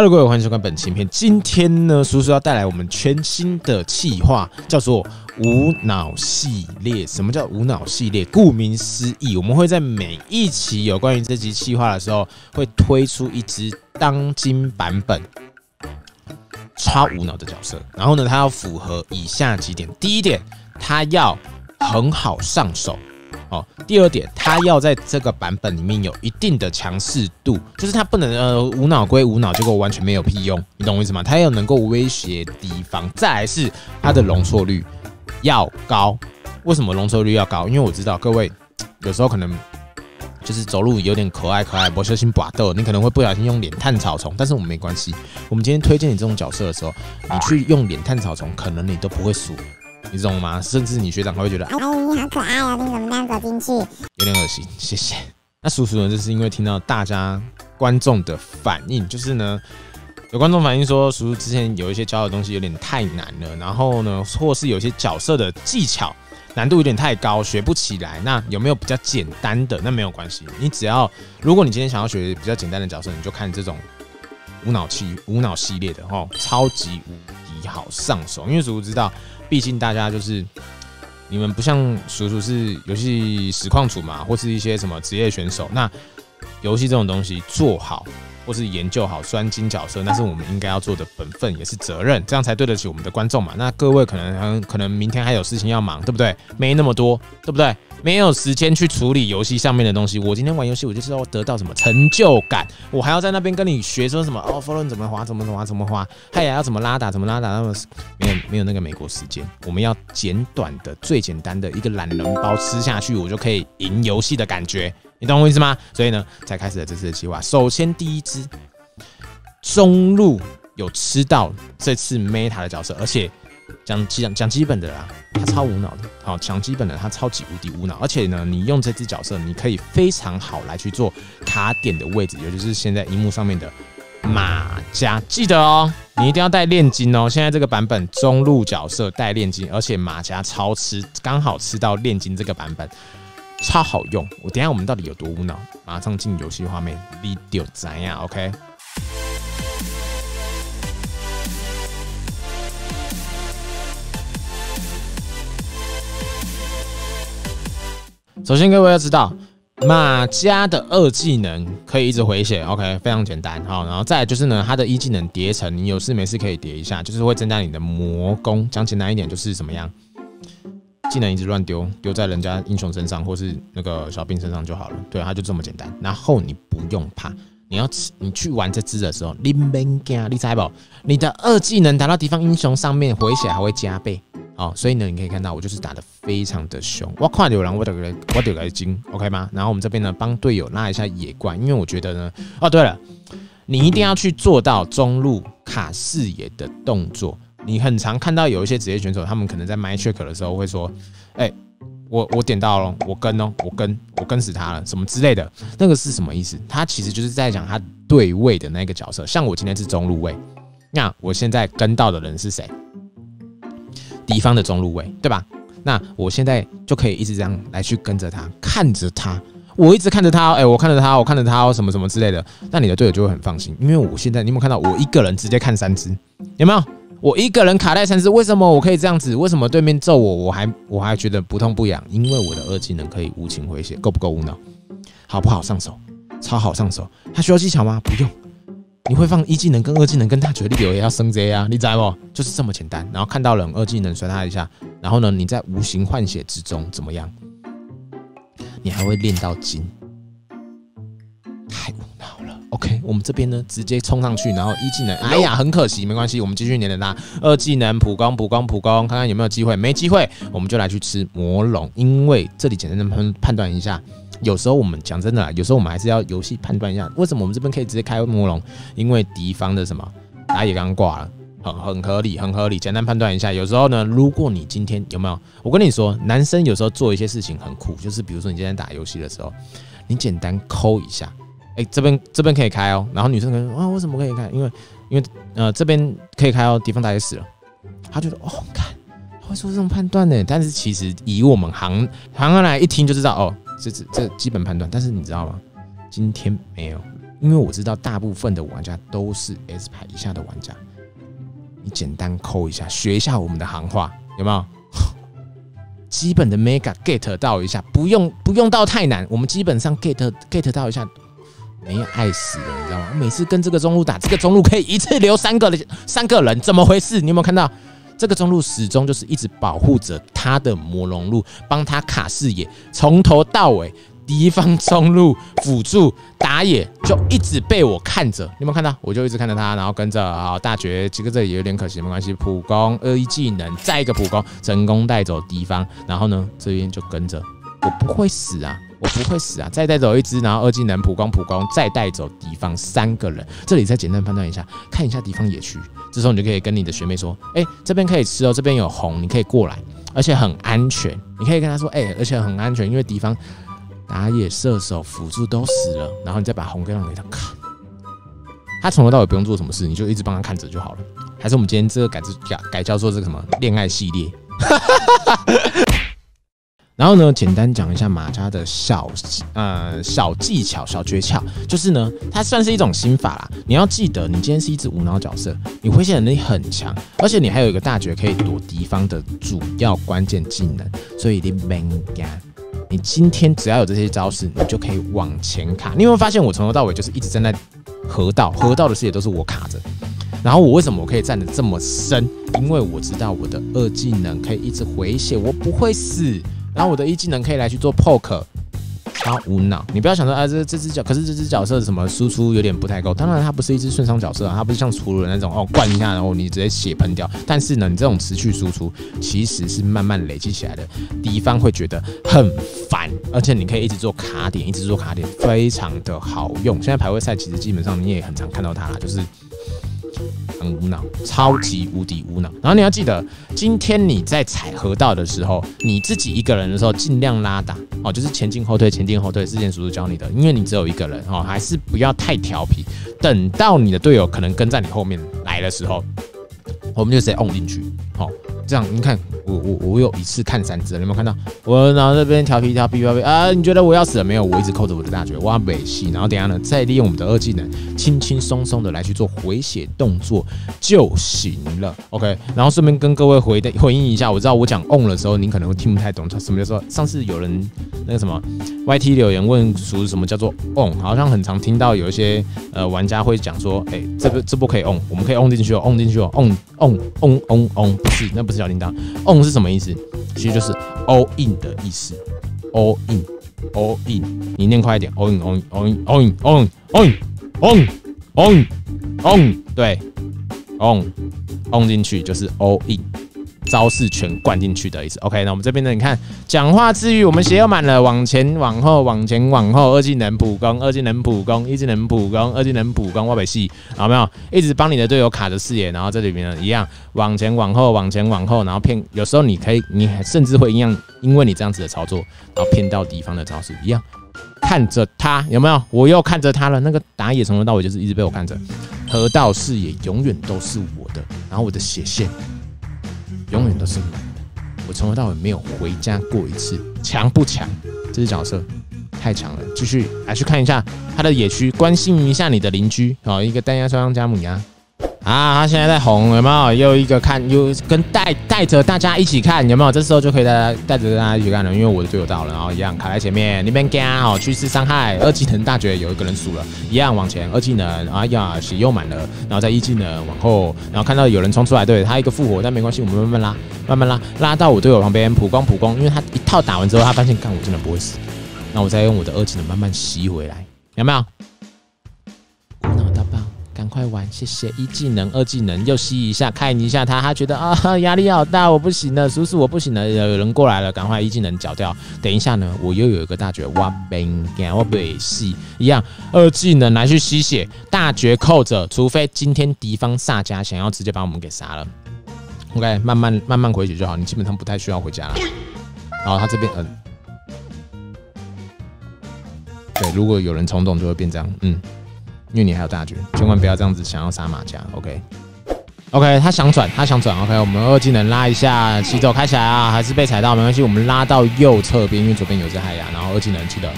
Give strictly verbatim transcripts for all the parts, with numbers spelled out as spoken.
哈喽各位，欢迎收看本期影片。今天呢，叔叔要带来我们全新的企划，叫做无脑系列。什么叫无脑系列？顾名思义，我们会在每一期有关于这集企划的时候，会推出一支当今版本超无脑的角色。然后呢，它要符合以下几点：第一点，它要很好上手。 哦，第二点，它要在这个版本里面有一定的强势度，就是它不能呃无脑归无脑，结果完全没有屁用，你懂我意思吗？它要能够威胁敌方，再来是它的容错率要高。为什么容错率要高？因为我知道各位有时候可能就是走路有点可爱可爱，不小心拔豆，你可能会不小心用脸探草丛，但是我们没关系。我们今天推荐你这种角色的时候，你去用脸探草丛，可能你都不会输。 你懂吗？甚至你学长还会觉得，哎，你好可爱啊！你怎么这样走进去？有点恶心，谢谢。那叔叔呢？就是因为听到大家观众的反应，就是呢，有观众反映说，叔叔之前有一些教的东西有点太难了，然后呢，或是有些角色的技巧难度有点太高，学不起来。那有没有比较简单的？那没有关系，你只要，如果你今天想要学比较简单的角色，你就看这种无脑系无脑系列的哦，超级无敌好上手，因为叔叔知道。 毕竟大家就是你们不像叔叔是游戏实况组嘛，或是一些什么职业选手。那游戏这种东西做好，或是研究好专精角色，那是我们应该要做的本分，也是责任，这样才对得起我们的观众嘛。那各位可能可能明天还有事情要忙，对不对？没那么多，对不对？没有时间去处理游戏上面的东西。我今天玩游戏，我就是要得到什么成就感，我还要在那边跟你学说什么哦 ，follow 怎么滑，怎么滑，怎么滑，嗨呀，要怎么拉打，怎么拉打，那么没有没有那个美国时间。我们要简短的、最简单的一个懒人包吃下去，我就可以赢游戏的感觉，你懂我意思吗？所以呢，才开始了这次的计划。首先第一支中路有吃到这次 meta 的角色，而且。 讲讲讲基本的啦，他超无脑的。好，讲基本的，他超级无敌无脑。而且呢，你用这只角色，你可以非常好来去做卡点的位置，也就是现在荧幕上面的马甲。记得哦，你一定要带炼金哦。现在这个版本中路角色带炼金，而且马甲超吃，刚好吃到炼金这个版本，超好用。我等一下我们到底有多无脑？马上进游戏画面，你就知呀 ，OK。 首先，各位要知道，马加的二技能可以一直回血 ，OK， 非常简单。好，然后再来就是呢，他的一技能叠层，你有事没事可以叠一下，就是会增加你的魔攻。讲简单一点，就是怎么样，技能一直乱丢，丢在人家英雄身上或是那个小兵身上就好了。对，他就这么简单。然后你不用怕，你要你去玩这支的时候，你免惊，你猜不？你的二技能打到敌方英雄上面，回血还会加倍。 哦，所以呢，你可以看到我就是打得非常的凶，我看有人我得来我得来金 ，OK 吗？然后我们这边呢帮队友拉一下野怪，因为我觉得呢，哦对了，你一定要去做到中路卡视野的动作。你很常看到有一些职业选手，他们可能在麦 check 的时候会说，哎、欸，我我点到了，我跟哦，我跟我跟死他了，什么之类的，那个是什么意思？他其实就是在讲他对位的那个角色，像我今天是中路位，那我现在跟到的人是谁？ 敌方的中路位，对吧？那我现在就可以一直这样来去跟着他，看着他，我一直看着他，哎、欸，我看着他，我看着他，什么什么之类的。那你的队友就会很放心，因为我现在你有没有看到我一个人直接看三只？有没有？我一个人卡在三只，为什么我可以这样子？为什么对面揍我，我还我还觉得不痛不痒？因为我的二技能可以无情回血，够不够无脑？好不好上手？超好上手。他需要技巧吗？不用。 你会放一技能跟二技能跟他绝对有也要升 Z 啊，你知不？就是这么简单。然后看到人二技能甩他一下，然后呢，你在无形换血之中怎么样？你还会练到金，太无脑了。OK， 我们这边呢直接冲上去，然后一技能，哎呀，很可惜，没关系，我们继续连着他。二技能普攻普攻普攻，看看有没有机会，没机会，我们就来去吃魔龙，因为这里简单的判判断一下。 有时候我们讲真的啦，有时候我们还是要游戏判断一下，为什么我们这边可以直接开魔龙？因为敌方的什么打野刚挂了，很很合理，很合理。简单判断一下。有时候呢，如果你今天有没有？我跟你说，男生有时候做一些事情很酷，就是比如说你今天打游戏的时候，你简单抠一下，哎、欸，这边这边可以开哦、喔。然后女生可能啊，为什么可以开？因为因为呃这边可以开哦、喔，敌方打野死了，他觉得哦，看会做这种判断呢。但是其实以我们行行来一听就知道哦。 这这这基本判断，但是你知道吗？今天没有，因为我知道大部分的玩家都是 S 牌以下的玩家。你简单抠一下，学一下我们的行话，有没有？基本的 mega get 到一下，不用不用到太难，我们基本上 get get 到一下，没有爱死了，你知道吗？我每次跟这个中路打，这个中路可以一次留三个人，三个人怎么回事？你有没有看到？ 这个中路始终就是一直保护着他的魔龙路，帮他卡视野，从头到尾，敌方中路辅助打野就一直被我看着。你有没有看到？我就一直看着他，然后跟着啊大绝，这个这里有点可惜，没关系，普攻恶意技能，再一个普攻，成功带走敌方。然后呢，这边就跟着，我不会死啊，我不会死啊，再带走一只，然后二技能普攻普攻，再带走敌方三个人。这里再简单判断一下，看一下敌方野区。 这时候你就可以跟你的学妹说：“哎、欸，这边可以吃哦，这边有红，你可以过来，而且很安全。”你可以跟她说：“哎、欸，而且很安全，因为敌方打野、射手、辅助都死了。”然后你再把红让给她看，她从头到尾不用做什么事，你就一直帮她看着就好了。还是我们今天这个改改改叫做这个什么恋爱系列。然后呢，简单讲一下马家的小呃小技巧、小诀窍，就是呢，它算是一种心法啦。你要记得，你今天是一只无脑角色，你回血能力很强，而且你还有一个大绝可以躲敌方的主要关键技能，所以一定蛮干。你今天只要有这些招式，你就可以往前卡。你有没有发现，我从头到尾就是一直站在河道，河道的视野都是我卡着。 然后我为什么我可以站得这么深？因为我知道我的二技能可以一直回血，我不会死。然后我的一技能可以来去做 poke， 超无脑。你不要想说啊，这这只角，可是这只角色什么输出有点不太够。当然，它不是一只顺伤角色啊，它不是像楚鲁的那种哦，灌一下然后你直接血喷掉。但是呢，你这种持续输出其实是慢慢累积起来的，敌方会觉得很烦，而且你可以一直做卡点，一直做卡点，非常的好用。现在排位赛其实基本上你也很常看到它啦，就是。 很无脑，超级无敌无脑。然后你要记得，今天你在踩河道的时候，你自己一个人的时候，尽量拉打哦，就是前进后退，前进后退，之前叔叔教你的，因为你只有一个人哦，还是不要太调皮。等到你的队友可能跟在你后面来的时候，我们就直接 on 进去。好、哦，这样你看，我我我有一次看三只，你有没有看到？我然后这边调皮调皮调皮啊，你觉得我要死了没有？我一直扣着我的大绝，挖北西，然后等下呢，再利用我们的二技能，轻轻松松的来去做回血动作。 就行了 ，OK。然后顺便跟各位回的回应一下，我知道我讲 on 的时候，您可能会听不太懂，什么叫做上次有人那个什么 Y T 留言问属什么叫做 on， 好像很常听到有一些呃玩家会讲说，哎、欸，这波这波可以 on， 我们可以 on 进去哦 ，on 进去哦 ，on on on on on， 不是，那不是小铃铛 ，on 是什么意思？其实就是 all in 的意思 ，all in all in， 你念快一点 ，all in all in all in all in all in all in all in all in， 对。 on on 进去就是 all in， 招式全灌进去的意思。OK， 那我们这边呢，你看讲话之余，我们血又满了，往前往后，往前往后，二技能普攻，二技能普攻，一技能普攻，二技能普攻，挖北系，好没有？一直帮你的队友卡着视野，然后这里面呢一样往前往后，往前往后，然后骗。有时候你可以，你甚至会一样，因为你这样子的操作，然后骗到敌方的招式一样，看着他有没有？我又看着他了，那个打野从头到尾就是一直被我看着。 河道视野永远都是我的，然后我的血线永远都是满的。我从头到尾没有回家过一次，强不强？这只角色太强了。继续来去看一下他的野区，关心一下你的邻居哦，一个单压双枪加母鸭啊，他现在在红有没有？又一个看又跟带带着大家一起看有没有？这时候就可以带带着大家一起看了，因为我的队友到了，然后一样卡在前面那边干哦，趋势伤害二技能大绝有一个人输了。 一样往前，二技能，哎呀，血又满了，然后再一技能往后，然后看到有人冲出来，对他一个复活，但没关系，我们慢慢拉，慢慢拉，拉到我队友旁边，普攻普攻，因为他一套打完之后，他发现，看我真的不会死，那我再用我的二技能慢慢吸回来，有没有？无脑到爆，赶快玩，谢谢！一技能、二技能又吸一下，看一下他，他觉得啊压力好大，我不行了，叔叔我不行了，有人过来了，赶快一技能搅掉。等一下呢，我又有一个大绝，哇冰干，我被吸。 一样，二技能来去吸血，大绝扣着，除非今天敌方萨迦想要直接把我们给杀了。OK， 慢慢慢慢回血就好，你基本上不太需要回家了。然后他这边，嗯、呃，对，如果有人冲动就会变这样，嗯，因为你还有大绝，千万不要这样子想要杀马甲。OK。 OK， 他想转，他想转。OK， 我们二技能拉一下，起走开起来啊，还是被踩到，没关系，我们拉到右侧边，因为左边有只海牙，然后二技能记得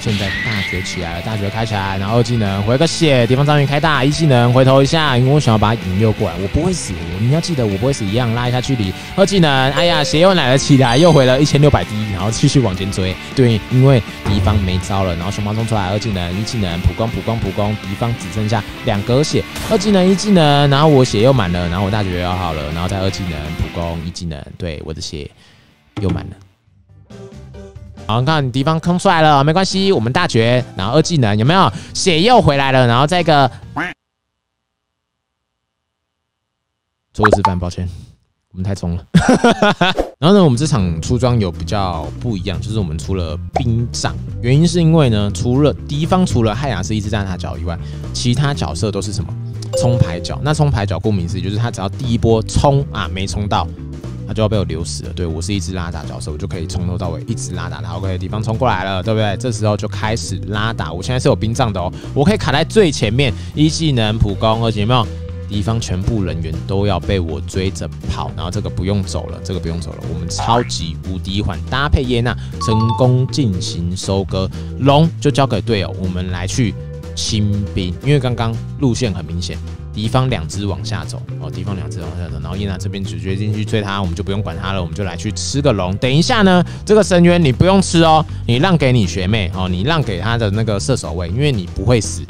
现在大学起来了，大学开起来，然后技能回个血，敌方张云开大，一技能回头一下，因为我想要把他引诱过来，我不会死，你要记得我不会死一样，拉一下距离，二技能，哎呀，血又奶了起来，又回了一千六百滴，然后继续往前追，对，因为敌方没招了，然后熊猫冲出来，二技能，一技能，普攻普攻普攻，敌方只剩下两格血，二技能一技能，然后我血又满了，然后我大学又好了，然后再二技能普攻一技能，对，我的血又满了。 好，看敌方坑出来了，没关系，我们大绝，然后二技能有没有血又回来了，然后再一个错误示范，抱歉，我们太冲了。然后呢，我们这场出装有比较不一样，就是我们出了冰杖，原因是因为呢，除了敌方除了汉雅斯一只大塔角以外，其他角色都是什么冲牌角？那冲牌角顾名思义就是他只要第一波冲啊没冲到。 他就要被我流死了，对我是一只拉打角色，我就可以从头到尾一直拉打他。OK， 敌方冲过来了，对不对？这时候就开始拉打。我现在是有冰杖的哦，我可以卡在最前面，一技能普攻，而且有没有？敌方全部人员都要被我追着跑，然后这个不用走了，这个不用走了，我们超级无敌环搭配耶娜成功进行收割，龙就交给队友，我们来去清兵，因为刚刚路线很明显。 敌方两只往下走，哦，敌方两只往下走，然后叶娜这边直接进去追他，我们就不用管他了，我们就来去吃个龙。等一下呢，这个深渊你不用吃哦，你让给你学妹哦，你让给他的那个射手位，因为你不会死，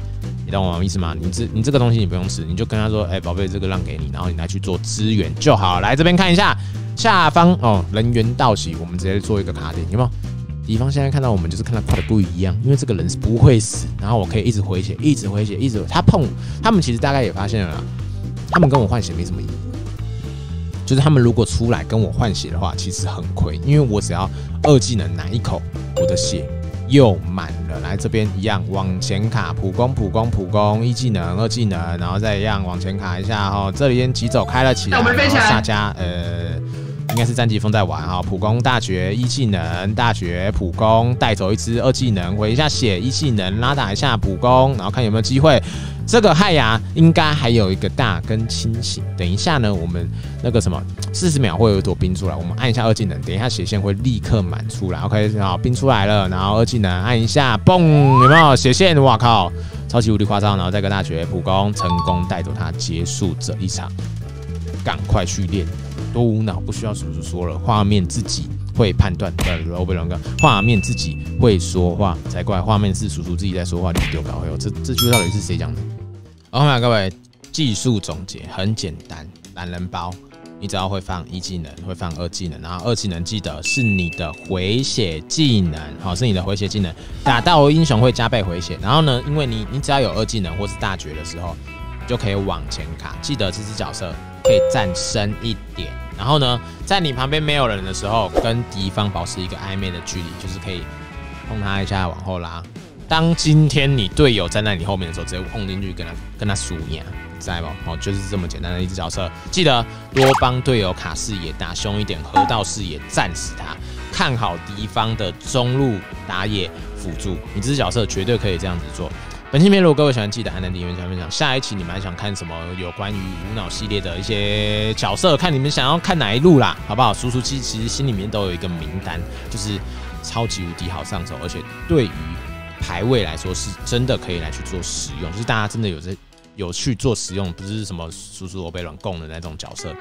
你懂我意思吗？你这你这个东西你不用吃，你就跟他说，哎、欸，宝贝，这个让给你，然后你来去做支援就好。来这边看一下下方哦，人员到齐，我们直接做一个卡点，有没有？ 敌方现在看到我们就是看到快的不一样，因为这个人是不会死，然后我可以一直回血，一直回血，一直他碰他们其实大概也发现了啦，他们跟我换血没什么意义，就是他们如果出来跟我换血的话，其实很亏，因为我只要二技能奶一口，我的血又满了。来这边一样往前卡，普攻普攻普攻，一技能二技能，然后再一样往前卡一下哈，这里边急走开了起来，大家呃。 应该是战绩风在玩哈，普攻大绝一技能，大绝普攻带走一只二技能，回一下血一技能拉打一下普攻，然后看有没有机会。这个害牙应该还有一个大跟清醒，等一下呢，我们那个什么四十秒会有一朵冰出来，我们按一下二技能，等一下血线会立刻满出来。OK， 好，冰出来了，然后二技能按一下，嘣，有没有血线？哇靠，超级无敌夸张！然后再跟大绝普攻成功带走他，结束这一场，赶快去练。 多无脑，不需要叔叔说了，画面自己会判断。呃，不能讲，画面自己会说话才怪，画面是叔叔自己在说话，你丢搞哟！这这句到底是谁讲的？好，各位，技术总结很简单，懒人包，你只要会放一技能，会放二技能，然后二技能记得是你的回血技能，好，是你的回血技能，打到英雄会加倍回血。然后呢，因为你你只要有二技能或是大绝的时候，你就可以往前卡，记得这只角色。 可以站深一点，然后呢，在你旁边没有人的时候，跟敌方保持一个暧昧的距离，就是可以碰他一下，往后拉。当今天你队友站在你后面的时候，直接碰进去跟他跟他输赢，知道不？哦，就是这么简单的一只角色。记得多帮队友卡视野，打凶一点，河道视野战死他，看好敌方的中路打野辅助，你这只角色绝对可以这样子做。 本期片如果各位喜欢，记得按赞、订阅、加分享。下一期你们还想看什么？有关于无脑系列的一些角色，看你们想要看哪一路啦，好不好？叔叔其实心里面都有一个名单，就是超级无敌好上手，而且对于排位来说是真的可以来去做使用，就是大家真的有在有去做使用，不是什么叔叔我被软供的那种角色。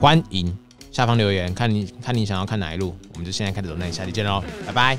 欢迎下方留言，看你看你想要看哪一路，我们就现在开始走，那下期见喽，拜拜。